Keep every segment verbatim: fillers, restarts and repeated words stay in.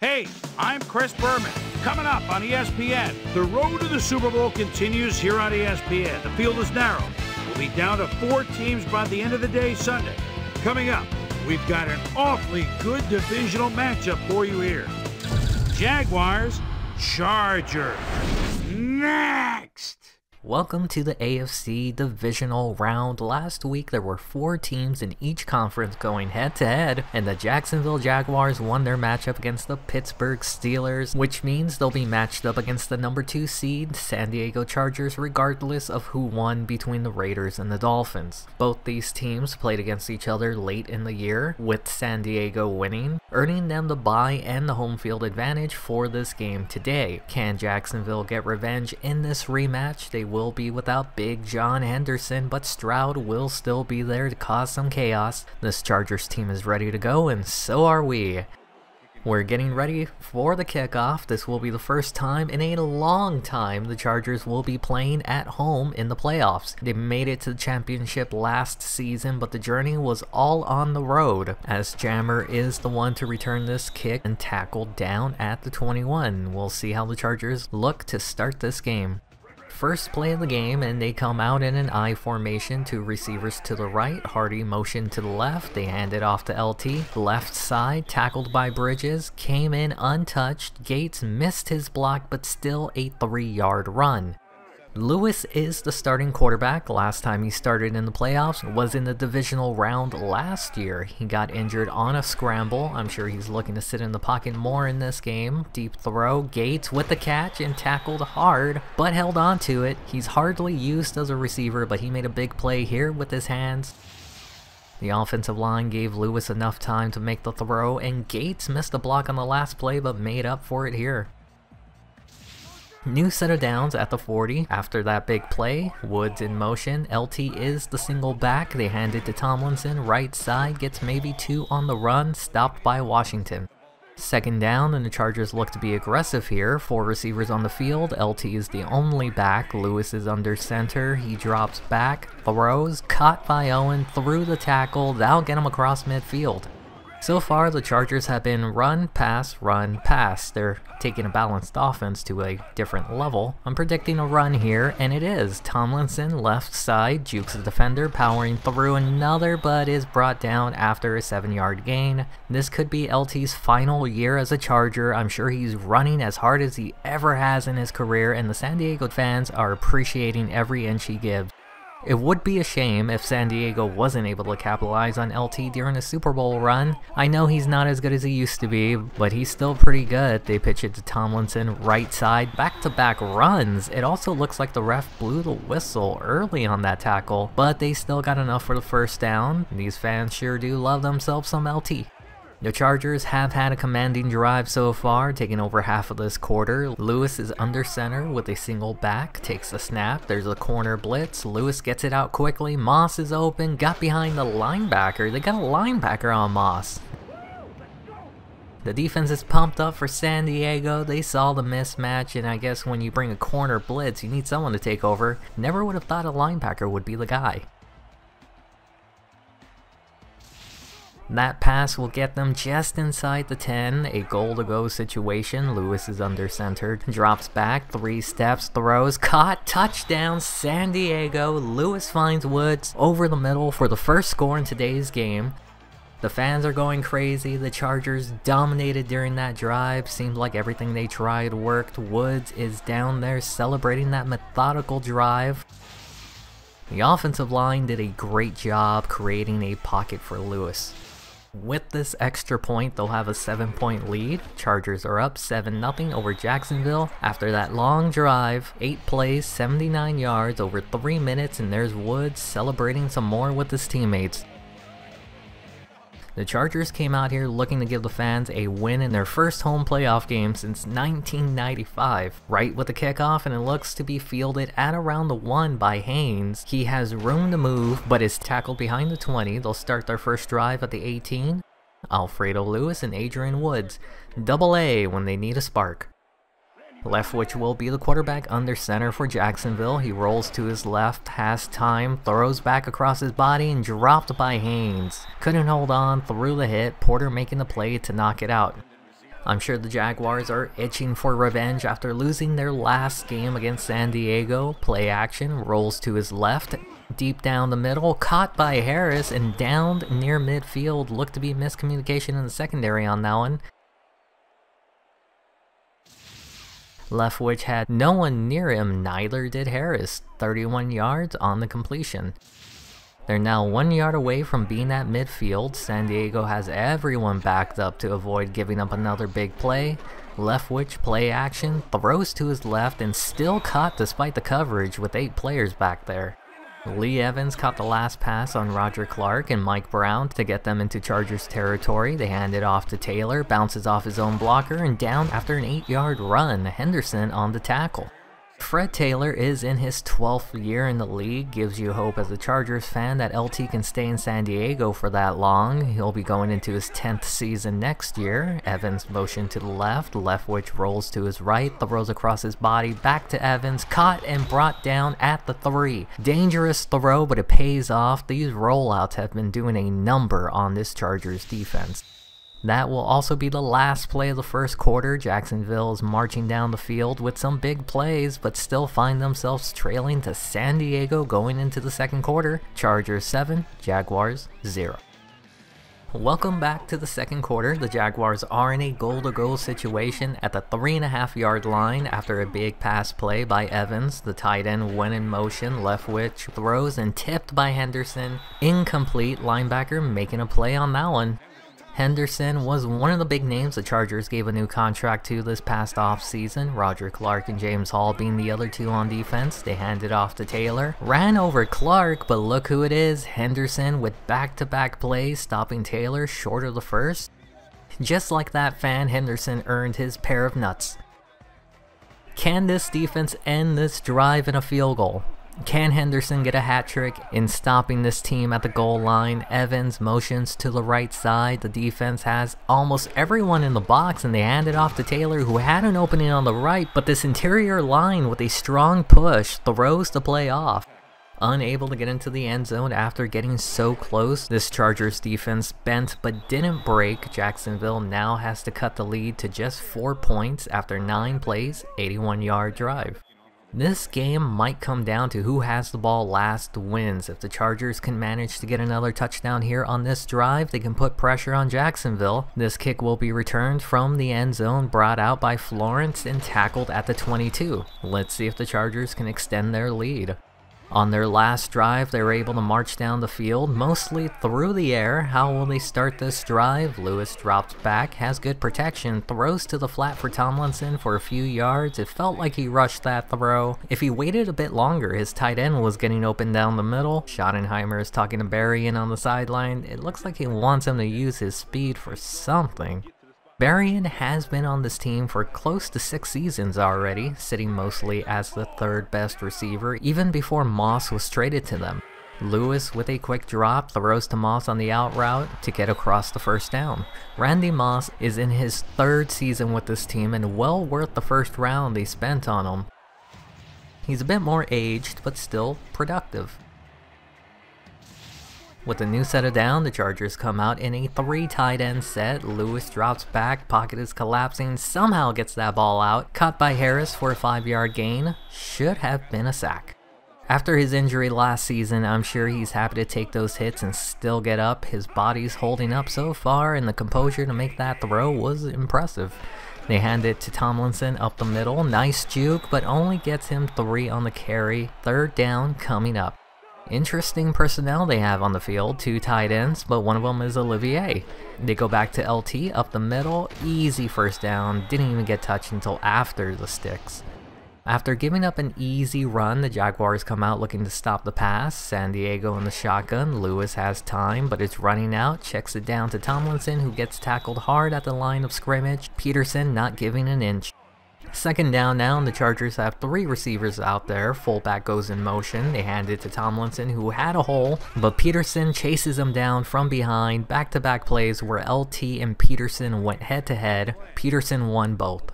Hey, I'm Chris Berman. Coming up on E S P N, the road to the Super Bowl continues here on E S P N. The field is narrow. We'll be down to four teams by the end of the day Sunday. Coming up, we've got an awfully good divisional matchup for you here. Jaguars, Chargers. Next! Welcome to the A F C Divisional Round. Last week there were four teams in each conference going head to head, and the Jacksonville Jaguars won their matchup against the Pittsburgh Steelers, which means they'll be matched up against the number two seed San Diego Chargers regardless of who won between the Raiders and the Dolphins. Both these teams played against each other late in the year, with San Diego winning, earning them the bye and the home field advantage for this game today. Can Jacksonville get revenge in this rematch? They will be without Big John Henderson, but Stroud will still be there to cause some chaos. This Chargers team is ready to go, and so are we. We're getting ready for the kickoff. This will be the first time in a long time the Chargers will be playing at home in the playoffs. They made it to the championship last season, but the journey was all on the road, as Jammer is the one to return this kick and tackled down at the twenty-one. We'll see how the Chargers look to start this game. First play of the game, and they come out in an I formation, two receivers to the right, Hardy motion to the left, they hand it off to L T, left side, tackled by Bridges, came in untouched, Gates missed his block but still a three-yard run. Lewis is the starting quarterback. Last time he started in the playoffs was in the divisional round last year. He got injured on a scramble. I'm sure he's looking to sit in the pocket more in this game. Deep throw, Gates with the catch and tackled hard, but held on to it. He's hardly used as a receiver, but he made a big play here with his hands. The offensive line gave Lewis enough time to make the throw, and Gates missed a block on the last play but made up for it here. New set of downs at the forty. After that big play, Woods in motion. L T is the single back. They hand it to Tomlinson. Right side gets maybe two on the run, stopped by Washington. Second down, and the Chargers look to be aggressive here. Four receivers on the field. L T is the only back. Lewis is under center. He drops back, throws, caught by Owen, through the tackle. That'll get him across midfield. So far, the Chargers have been run, pass, run, pass. They're taking a balanced offense to a different level. I'm predicting a run here, and it is. Tomlinson, left side, jukes the defender, powering through another, but is brought down after a seven-yard gain. This could be L T's final year as a Charger. I'm sure he's running as hard as he ever has in his career, and the San Diego fans are appreciating every inch he gives. It would be a shame if San Diego wasn't able to capitalize on L T during a Super Bowl run. I know he's not as good as he used to be, but he's still pretty good. They pitch it to Tomlinson, right side, back-to-back runs. It also looks like the ref blew the whistle early on that tackle, but they still got enough for the first down. These fans sure do love themselves some L T. The Chargers have had a commanding drive so far, taking over half of this quarter. Lewis is under center with a single back, takes a snap, there's a corner blitz, Lewis gets it out quickly, Moss is open, got behind the linebacker, they got a linebacker on Moss. The defense is pumped up for San Diego. They saw the mismatch, and I guess when you bring a corner blitz, you need someone to take over. Never would have thought a linebacker would be the guy. That pass will get them just inside the ten, a goal-to-go situation. Lewis is under-centered, drops back, three steps, throws, caught, touchdown, San Diego. Lewis finds Woods over the middle for the first score in today's game. The fans are going crazy. The Chargers dominated during that drive. Seemed like everything they tried worked. Woods is down there celebrating that methodical drive. The offensive line did a great job creating a pocket for Lewis. With this extra point, they'll have a seven-point lead. Chargers are up seven nothing over Jacksonville. After that long drive, eight plays, seventy-nine yards, over three minutes, and there's Woods celebrating some more with his teammates. The Chargers came out here looking to give the fans a win in their first home playoff game since nineteen ninety-five. Right with the kickoff, and it looks to be fielded at around the one by Haynes. He has room to move, but is tackled behind the twenty. They'll start their first drive at the eighteen. Alfredo Lewis and Adrian Woods. Double A when they need a spark. Leftwich will be the quarterback under center for Jacksonville. He rolls to his left, has time, throws back across his body, and dropped by Haynes. Couldn't hold on, threw the hit, Porter making the play to knock it out. I'm sure the Jaguars are itching for revenge after losing their last game against San Diego. Play action, rolls to his left, deep down the middle, caught by Harris and downed near midfield. Looked to be miscommunication in the secondary on that one. Leftwich had no one near him, neither did Harris. thirty-one yards on the completion. They're now one yard away from being at midfield. San Diego has everyone backed up to avoid giving up another big play. Leftwich play action, throws to his left and still caught despite the coverage with eight players back there. Lee Evans caught the last pass on Roger Clark and Mike Brown to get them into Chargers territory. They hand it off to Taylor, bounces off his own blocker and down after an eight-yard run. Henderson on the tackle. Fred Taylor is in his twelfth year in the league. Gives you hope as a Chargers fan that L T can stay in San Diego for that long. He'll be going into his tenth season next year. Evans motion to the left, Leftwich rolls to his right, throws across his body, back to Evans, caught and brought down at the three. Dangerous throw, but it pays off. These rollouts have been doing a number on this Chargers defense. That will also be the last play of the first quarter. Jacksonville is marching down the field with some big plays, but still find themselves trailing to San Diego going into the second quarter. Chargers seven, Jaguars zero. Welcome back to the second quarter. The Jaguars are in a goal-to-goal situation at the three and a half yard line after a big pass play by Evans. The tight end went in motion, Leftwich throws and tipped by Henderson. Incomplete, linebacker making a play on that one. Henderson was one of the big names the Chargers gave a new contract to this past offseason, Roger Clark and James Hall being the other two on defense. They handed off to Taylor, ran over Clark, but look who it is, Henderson with back-to-back plays, stopping Taylor short of the first. Just like that, fan, Henderson earned his pair of nuts. Can this defense end this drive in a field goal? Can Henderson get a hat trick in stopping this team at the goal line? Evans motions to the right side. The defense has almost everyone in the box and they hand it off to Taylor, who had an opening on the right, but this interior line with a strong push throws the play off. Unable to get into the end zone after getting so close, this Chargers defense bent but didn't break. Jacksonville now has to cut the lead to just four points after nine plays, eighty-one yard drive. This game might come down to who has the ball last wins. If the Chargers can manage to get another touchdown here on this drive, they can put pressure on Jacksonville. This kick will be returned from the end zone, brought out by Florence and tackled at the twenty-two. Let's see if the Chargers can extend their lead. On their last drive, they were able to march down the field, mostly through the air. How will they start this drive? Lewis drops back, has good protection, throws to the flat for Tomlinson for a few yards. It felt like he rushed that throw. If he waited a bit longer, his tight end was getting open down the middle. Schottenheimer is talking to Barrien on the sideline. It looks like he wants him to use his speed for something. Barrien has been on this team for close to six seasons already, sitting mostly as the third best receiver, even before Moss was traded to them. Lewis with a quick drop throws to Moss on the out route to get across the first down. Randy Moss is in his third season with this team and well worth the first round they spent on him. He's a bit more aged, but still productive. With a new set of down, the Chargers come out in a three tight end set. Lewis drops back, pocket is collapsing, somehow gets that ball out. Caught by Harris for a five-yard gain. Should have been a sack. After his injury last season, I'm sure he's happy to take those hits and still get up. His body's holding up so far, and the composure to make that throw was impressive. They hand it to Tomlinson up the middle. Nice juke, but only gets him three on the carry. Third down coming up. Interesting personnel they have on the field, two tight ends, but one of them is Olivier. They go back to L T up the middle, easy first down, didn't even get touched until after the sticks. After giving up an easy run, the Jaguars come out looking to stop the pass. San Diego in the shotgun, Lewis has time, but it's running out, checks it down to Tomlinson, who gets tackled hard at the line of scrimmage. Peterson not giving an inch. Second down now, and the Chargers have three receivers out there. Fullback goes in motion. They hand it to Tomlinson, who had a hole, but Peterson chases him down from behind. Back-to-back plays where L T and Peterson went head-to-head. Peterson won both.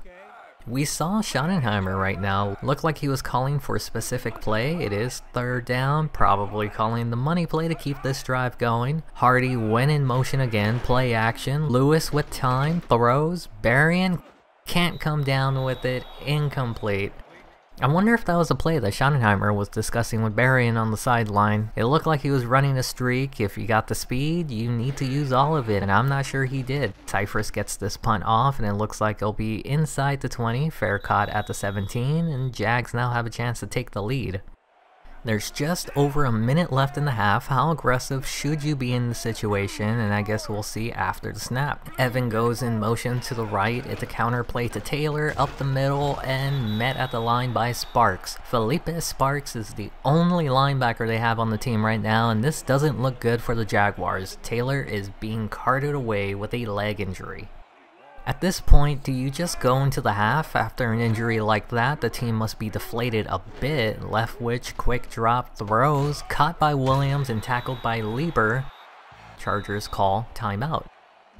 We saw Schottenheimer right now. Looked like he was calling for a specific play. It is third down, probably calling the money play to keep this drive going. Hardy went in motion again, play action. Lewis with time, throws. Barrien can't come down with it, incomplete. I wonder if that was a play that Schottenheimer was discussing with Barrien on the sideline. It looked like he was running a streak. If you got the speed, you need to use all of it, and I'm not sure he did. Cyphers gets this punt off, and it looks like it'll be inside the twenty, fair caught at the seventeen, and Jags now have a chance to take the lead. There's just over a minute left in the half. How aggressive should you be in the situation? And I guess we'll see after the snap. Evan goes in motion to the right. It's a counter play to Taylor up the middle and met at the line by Sparks. Felipe Sparks is the only linebacker they have on the team right now, and this doesn't look good for the Jaguars. Taylor is being carted away with a leg injury. At this point, do you just go into the half? After an injury like that, the team must be deflated a bit. Leftwich, quick drop, throws, caught by Williams and tackled by Lieber. Chargers call timeout.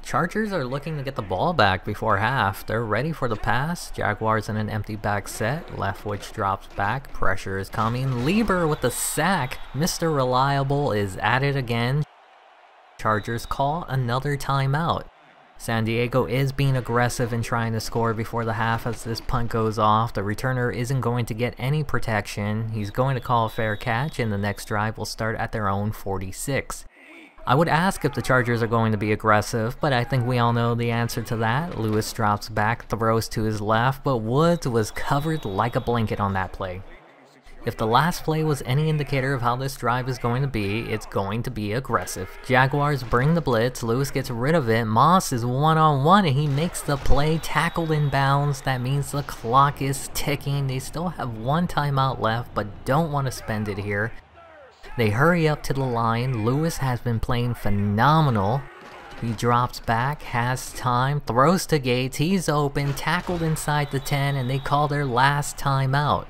Chargers are looking to get the ball back before half. They're ready for the pass. Jaguars in an empty back set. Leftwich drops back. Pressure is coming. Lieber with the sack. Mister Reliable is at it again. Chargers call another timeout. San Diego is being aggressive and trying to score before the half as this punt goes off. The returner isn't going to get any protection. He's going to call a fair catch, and the next drive will start at their own forty-six. I would ask if the Chargers are going to be aggressive, but I think we all know the answer to that. Lewis drops back, throws to his left, but Woods was covered like a blanket on that play. If the last play was any indicator of how this drive is going to be, it's going to be aggressive. Jaguars bring the blitz, Lewis gets rid of it, Moss is one-on-one and he makes the play, tackled in bounds. That means the clock is ticking. They still have one timeout left, but don't want to spend it here. They hurry up to the line. Lewis has been playing phenomenal. He drops back, has time, throws to Gates, he's open, tackled inside the ten, and they call their last timeout.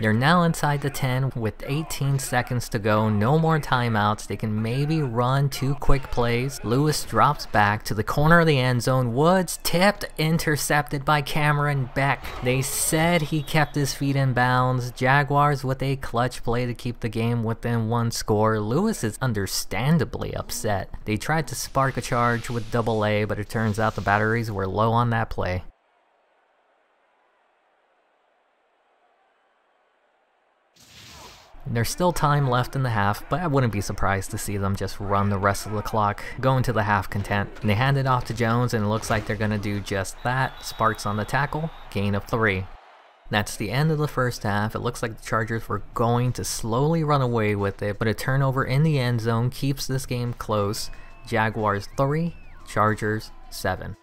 They're now inside the ten with eighteen seconds to go, no more timeouts. They can maybe run two quick plays. Lewis drops back to the corner of the end zone. Woods tipped, intercepted by Cameron Beck. They said he kept his feet in bounds. Jaguars with a clutch play to keep the game within one score. Lewis is understandably upset. They tried to spark a charge with double A, but it turns out the batteries were low on that play. There's still time left in the half, but I wouldn't be surprised to see them just run the rest of the clock, go into the half content. And they hand it off to Jones, and it looks like they're going to do just that. Sparks on the tackle, gain of three. That's the end of the first half. It looks like the Chargers were going to slowly run away with it, but a turnover in the end zone keeps this game close. Jaguars three, Chargers seven.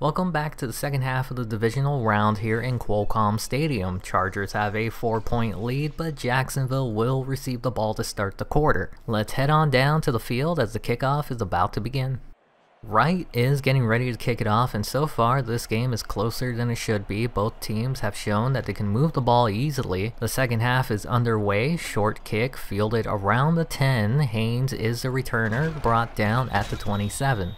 Welcome back to the second half of the divisional round here in Qualcomm Stadium. Chargers have a four-point lead, but Jacksonville will receive the ball to start the quarter. Let's head on down to the field as the kickoff is about to begin. Wright is getting ready to kick it off, and so far this game is closer than it should be. Both teams have shown that they can move the ball easily. The second half is underway. Short kick fielded around the ten. Haynes is the returner, brought down at the twenty-seven.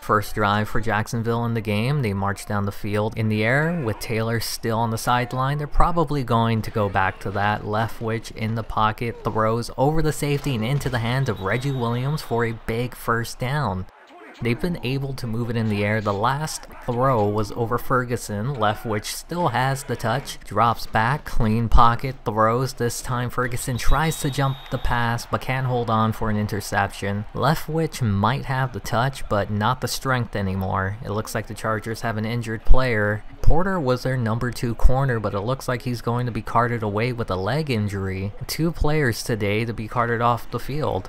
First drive for Jacksonville in the game. They march down the field in the air with Taylor still on the sideline. They're probably going to go back to that. Leftwich in the pocket, throws over the safety and into the hands of Reggie Williams for a big first down. They've been able to move it in the air. The last throw was over Ferguson. Leftwich still has the touch, drops back, clean pocket, throws. This time Ferguson tries to jump the pass but can't hold on for an interception. Leftwich might have the touch but not the strength anymore. It looks like the Chargers have an injured player. Porter was their number two corner, but it looks like he's going to be carted away with a leg injury. Two players today to be carted off the field.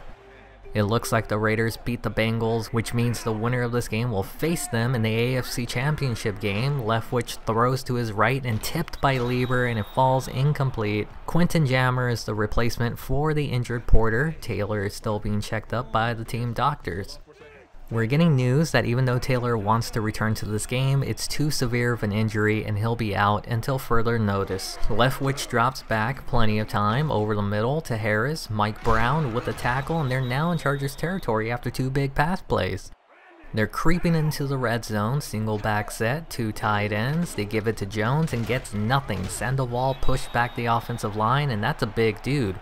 It looks like the Raiders beat the Bengals, which means the winner of this game will face them in the A F C Championship game. Leftwich throws to his right and tipped by Lieber, and it falls incomplete. Quentin Jammer is the replacement for the injured Porter. Taylor is still being checked up by the team doctors. We're getting news that even though Taylor wants to return to this game, it's too severe of an injury and he'll be out until further notice. Leftwich drops back, plenty of time, over the middle to Harris. Mike Brown with a tackle, and they're now in Chargers territory after two big pass plays. They're creeping into the red zone, single back set, two tight ends. They give it to Jones and gets nothing. Sandoval pushed back the offensive line, and that's a big dude.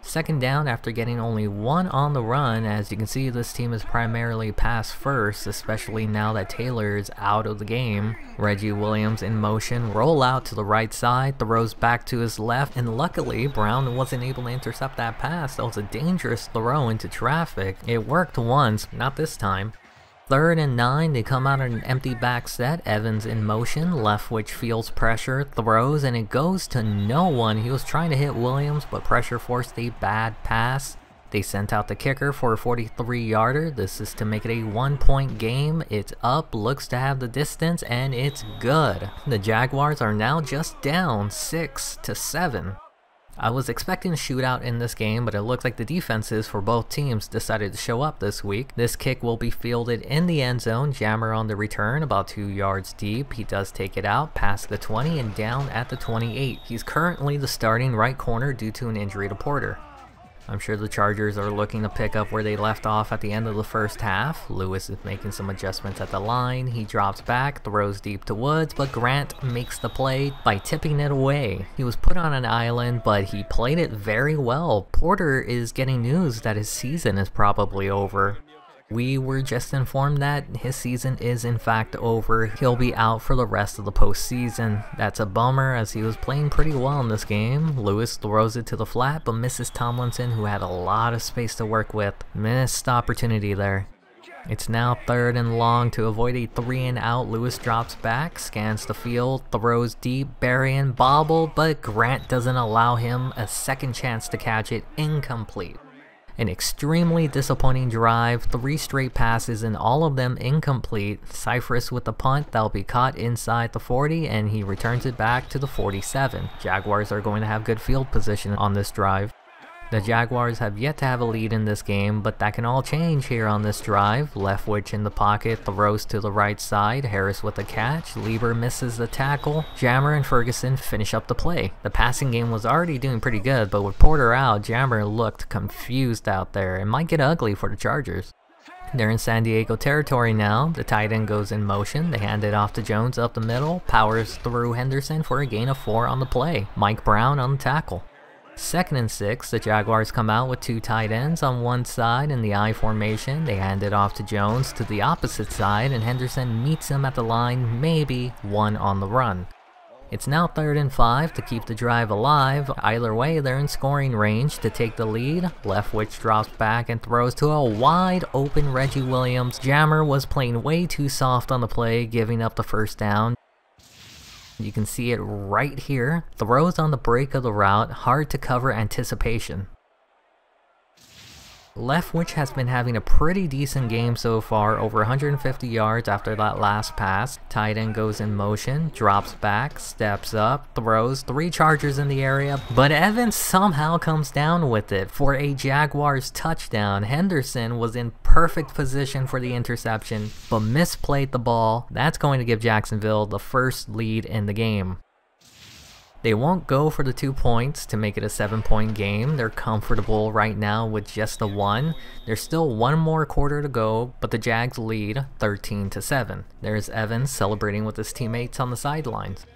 Second down after getting only one on the run. As you can see, this team is primarily pass first, especially now that Taylor is out of the game. Reggie Williams in motion, roll out to the right side, throws back to his left, and luckily Brown wasn't able to intercept that pass. That was a dangerous throw into traffic. It worked once, not this time. Third and nine, they come out in an empty back set. Evans in motion, Leftwich feels pressure, throws, and it goes to no one. He was trying to hit Williams, but pressure forced a bad pass. They sent out the kicker for a forty-three yarder. This is to make it a one-point game. It's up, looks to have the distance, and it's good. The Jaguars are now just down six to seven. I was expecting a shootout in this game, but it looks like the defenses for both teams decided to show up this week. This kick will be fielded in the end zone. Jammer on the return, about two yards deep. He does take it out, past the twenty and down at the twenty-eight. He's currently the starting right corner due to an injury to Porter. I'm sure the Chargers are looking to pick up where they left off at the end of the first half. Lewis is making some adjustments at the line. He drops back, throws deep to Woods, but Grant makes the play by tipping it away. He was put on an island, but he played it very well. Porter is getting news that his season is probably over. We were just informed that his season is in fact over. He'll be out for the rest of the postseason. That's a bummer, as he was playing pretty well in this game. Lewis throws it to the flat, but misses Tomlinson, who had a lot of space to work with. Missed opportunity there. It's now third and long. To avoid a three and out, Lewis drops back, scans the field, throws deep. Barrien bobbled, but Grant doesn't allow him a second chance to catch it. Incomplete. An extremely disappointing drive, three straight passes and all of them incomplete. Cyphers with the punt, that'll be caught inside the forty, and he returns it back to the forty-seven. Jaguars are going to have good field position on this drive. The Jaguars have yet to have a lead in this game, but that can all change here on this drive. Leftwich in the pocket, throws to the right side, Harris with a catch, Lieber misses the tackle, Jammer and Ferguson finish up the play. The passing game was already doing pretty good, but with Porter out, Jammer looked confused out there. It might get ugly for the Chargers. They're in San Diego territory now. The tight end goes in motion. They hand it off to Jones up the middle, powers through Henderson for a gain of four on the play. Mike Brown on the tackle. Second and six, the Jaguars come out with two tight ends on one side in the I formation. They hand it off to Jones to the opposite side, and Henderson meets him at the line, maybe one on the run. It's now third and five to keep the drive alive. Either way, they're in scoring range to take the lead. Leftwich drops back and throws to a wide open Reggie Williams. Jammer was playing way too soft on the play, giving up the first down. You can see it right here. Throws on the break of the route, hard to cover anticipation. Leftwich has been having a pretty decent game so far, over one hundred fifty yards after that last pass. Tight end goes in motion, drops back, steps up, throws, three Chargers in the area, but Evans somehow comes down with it for a Jaguars touchdown. Henderson was in perfect position for the interception, but misplayed the ball. That's going to give Jacksonville the first lead in the game. They won't go for the two points to make it a seven-point game. They're comfortable right now with just the one. There's still one more quarter to go, but the Jags lead thirteen to seven. There's Evans celebrating with his teammates on the sidelines.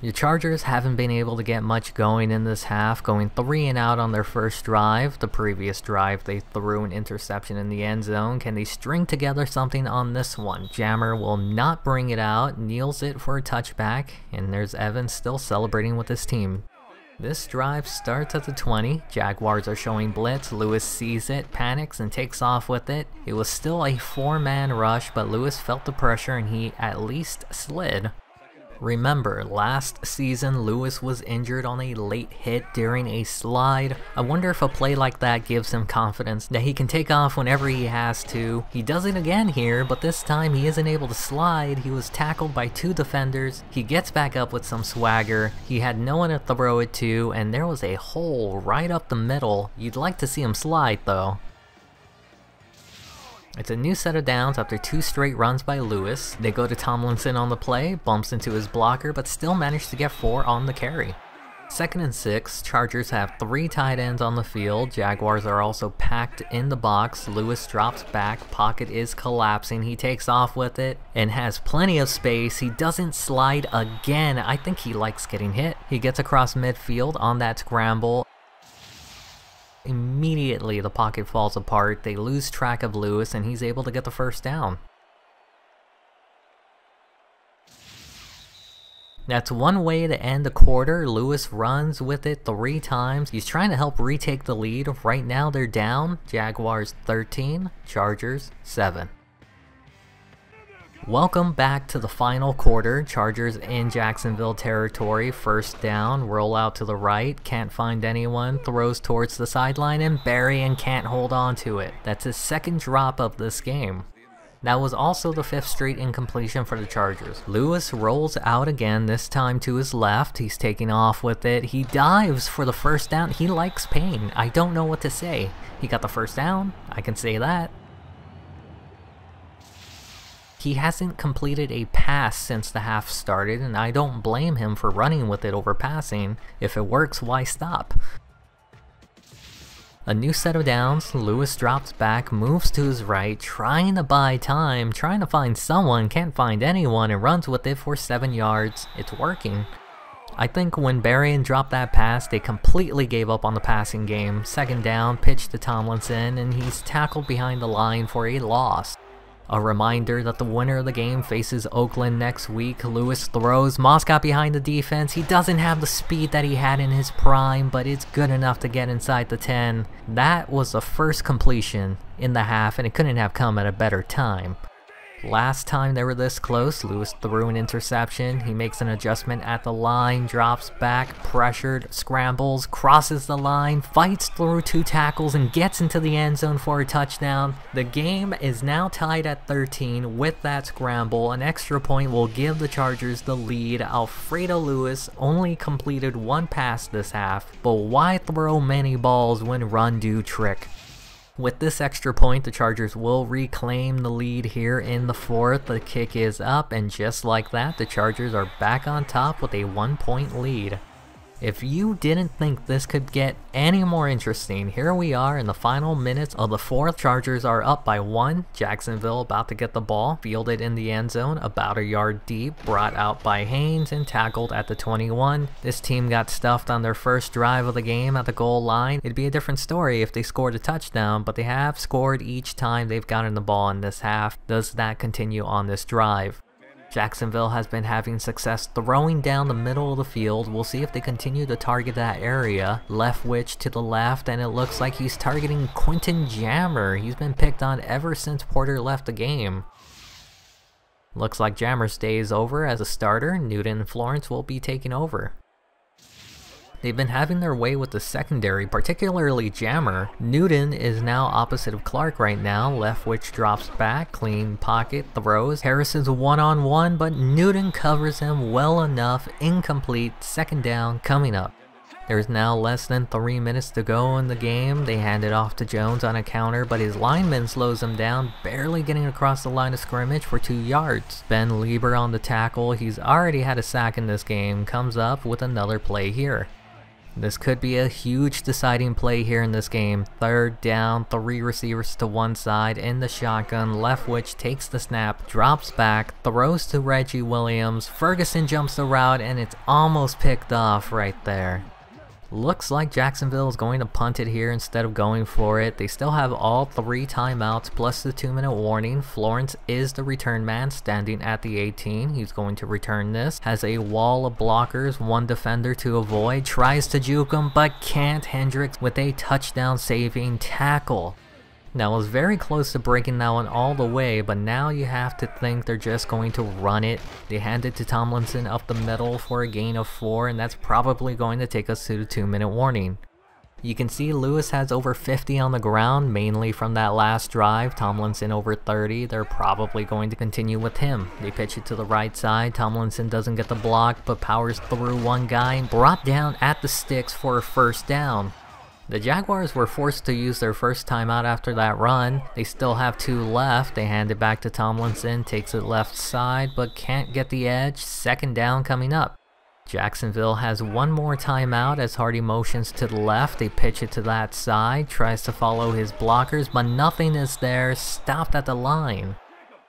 The Chargers haven't been able to get much going in this half, going three and out on their first drive. The previous drive, they threw an interception in the end zone. Can they string together something on this one? Jammer will not bring it out, kneels it for a touchback, and there's Evans still celebrating with his team. This drive starts at the twenty. Jaguars are showing blitz. Lewis sees it, panics, and takes off with it. It was still a four-man rush, but Lewis felt the pressure and he at least slid. Remember, last season Lewis was injured on a late hit during a slide. I wonder if a play like that gives him confidence that he can take off whenever he has to. He does it again here, but this time he isn't able to slide. He was tackled by two defenders. He gets back up with some swagger. He had no one to throw it to, and there was a hole right up the middle. You'd like to see him slide though. It's a new set of downs after two straight runs by Lewis. They go to Tomlinson on the play, bumps into his blocker, but still managed to get four on the carry. Second and six, Chargers have three tight ends on the field. Jaguars are also packed in the box. Lewis drops back, pocket is collapsing. He takes off with it and has plenty of space. He doesn't slide again. I think he likes getting hit. He gets across midfield on that scramble. Immediately the pocket falls apart. They lose track of Lewis and he's able to get the first down. That's one way to end the quarter. Lewis runs with it three times. He's trying to help retake the lead. Right now they're down. Jaguars thirteen, Chargers seven. Welcome back to the final quarter. Chargers in Jacksonville territory. First down, roll out to the right. Can't find anyone. Throws towards the sideline and Barrien can't hold on to it. That's his second drop of this game. That was also the fifth straight incompletion for the Chargers. Lewis rolls out again, this time to his left. He's taking off with it. He dives for the first down. He likes pain. I don't know what to say. He got the first down. I can say that. He hasn't completed a pass since the half started, and I don't blame him for running with it over passing. If it works, why stop? A new set of downs. Lewis drops back, moves to his right, trying to buy time, trying to find someone, can't find anyone, and runs with it for seven yards. It's working. I think when Barrien dropped that pass, they completely gave up on the passing game. Second down, pitch to Tomlinson, and he's tackled behind the line for a loss. A reminder that the winner of the game faces Oakland next week. Lewis throws. Moss got behind the defense. He doesn't have the speed that he had in his prime, but it's good enough to get inside the ten. That was the first completion in the half, and it couldn't have come at a better time. Last time they were this close, Lewis threw an interception. He makes an adjustment at the line, drops back, pressured, scrambles, crosses the line, fights through two tackles, and gets into the end zone for a touchdown. The game is now tied at thirteen with that scramble. An extra point will give the Chargers the lead. Alfredo Lewis only completed one pass this half, but why throw many balls when run do trick? With this extra point, the Chargers will reclaim the lead here in the fourth. The kick is up, and just like that, the Chargers are back on top with a one-point lead. If you didn't think this could get any more interesting, here we are in the final minutes of the fourth. Chargers are up by one. Jacksonville about to get the ball, fielded in the end zone, about a yard deep, brought out by Haynes and tackled at the twenty-one. This team got stuffed on their first drive of the game at the goal line. It'd be a different story if they scored a touchdown, but they have scored each time they've gotten the ball in this half. Does that continue on this drive? Jacksonville has been having success throwing down the middle of the field. We'll see if they continue to target that area. Leftwich to the left, and it looks like he's targeting Quentin Jammer. He's been picked on ever since Porter left the game. Looks like Jammer stays over as a starter. Newton and Florence will be taking over. They've been having their way with the secondary, particularly Jammer. Newton is now opposite of Clark right now. Leftwich drops back, clean pocket, throws. Harris is one-on-one, but Newton covers him well enough. Incomplete, second down coming up. There's now less than three minutes to go in the game. They hand it off to Jones on a counter, but his lineman slows him down, barely getting across the line of scrimmage for two yards. Ben Lieber on the tackle. He's already had a sack in this game. Comes up with another play here. This could be a huge deciding play here in this game. Third down, three receivers to one side in the shotgun. Leftwich takes the snap, drops back, throws to Reggie Williams. Ferguson jumps the route, and it's almost picked off right there. Looks like Jacksonville is going to punt it here instead of going for it. They still have all three timeouts plus the two minute warning. Florence is the return man standing at the eighteen. He's going to return this. Has a wall of blockers, one defender to avoid. Tries to juke him but can't. Hendricks with a touchdown saving tackle. Now it was very close to breaking that one all the way, but now you have to think they're just going to run it. They hand it to Tomlinson up the middle for a gain of four, and that's probably going to take us to the two minute warning. You can see Lewis has over fifty on the ground, mainly from that last drive. Tomlinson over thirty. They're probably going to continue with him. They pitch it to the right side. Tomlinson doesn't get the block, but powers through one guy and brought down at the sticks for a first down. The Jaguars were forced to use their first timeout after that run. They still have two left. They hand it back to Tomlinson, takes it left side, but can't get the edge. Second down coming up. Jacksonville has one more timeout as Hardy motions to the left. They pitch it to that side, tries to follow his blockers, but nothing is there, stopped at the line.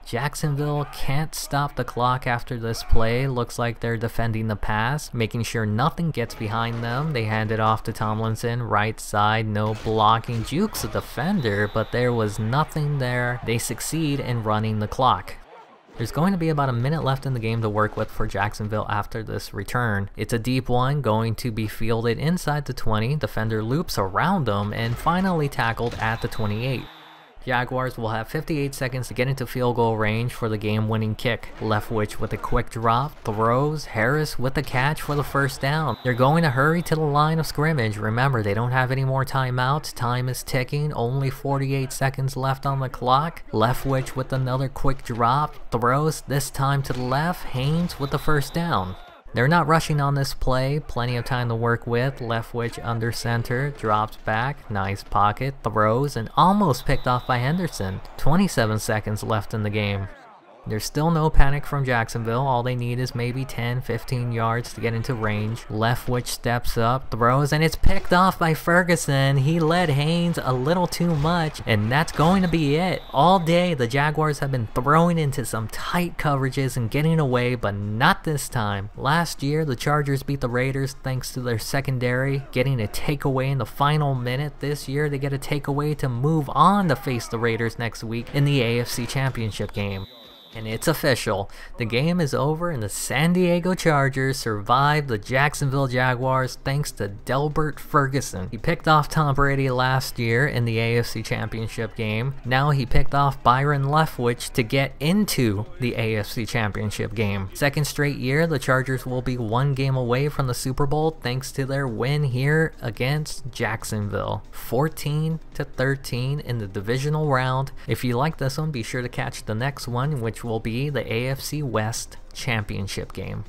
Jacksonville can't stop the clock after this play. Looks like they're defending the pass, making sure nothing gets behind them. They hand it off to Tomlinson, right side, no blocking, jukes a defender, but there was nothing there. They succeed in running the clock. There's going to be about a minute left in the game to work with for Jacksonville after this return. It's a deep one going to be fielded inside the twenty, defender loops around them and finally tackled at the twenty-eight. Jaguars will have fifty-eight seconds to get into field goal range for the game-winning kick. Leftwich with a quick drop, throws, Harris with the catch for the first down. They're going to hurry to the line of scrimmage. Remember, they don't have any more timeouts. Time is ticking, only forty-eight seconds left on the clock. Leftwich with another quick drop, throws, this time to the left, Haynes with the first down. They're not rushing on this play, plenty of time to work with. Leftwich under center, drops back, nice pocket, throws, and almost picked off by Henderson. twenty-seven seconds left in the game. There's still no panic from Jacksonville, all they need is maybe ten, fifteen yards to get into range. Leftwich steps up, throws, and it's picked off by Ferguson. He led Haynes a little too much, and that's going to be it. All day, the Jaguars have been throwing into some tight coverages and getting away, but not this time. Last year, the Chargers beat the Raiders thanks to their secondary getting a takeaway in the final minute. This year, they get a takeaway to move on to face the Raiders next week in the A F C Championship game. And it's official. The game is over and the San Diego Chargers survived the Jacksonville Jaguars thanks to Delbert Ferguson. He picked off Tom Brady last year in the A F C Championship game. Now he picked off Byron Leftwich to get into the A F C Championship game. Second straight year, the Chargers will be one game away from the Super Bowl thanks to their win here against Jacksonville. fourteen to thirteen in the divisional round. If you like this one, be sure to catch the next one, which will be the A F C West Championship game.